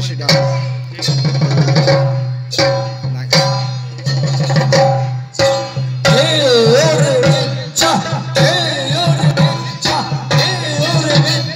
then she does. Nice. Hey,